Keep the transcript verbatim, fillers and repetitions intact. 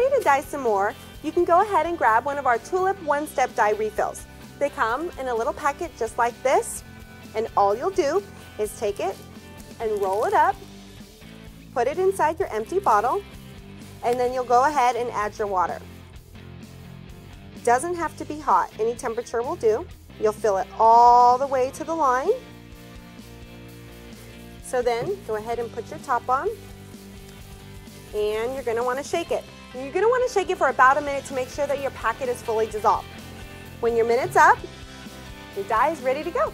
ready to dye some more, you can go ahead and grab one of our Tulip One-Step Dye Refills. They come in a little packet just like this, and all you'll do is take it and roll it up, put it inside your empty bottle, and then you'll go ahead and add your water. Doesn't have to be hot, any temperature will do. You'll fill it all the way to the line. So then go ahead and put your top on, and you're going to want to shake it. And you're going to want to shake it for about a minute to make sure that your packet is fully dissolved. When your minute's up, your dye is ready to go.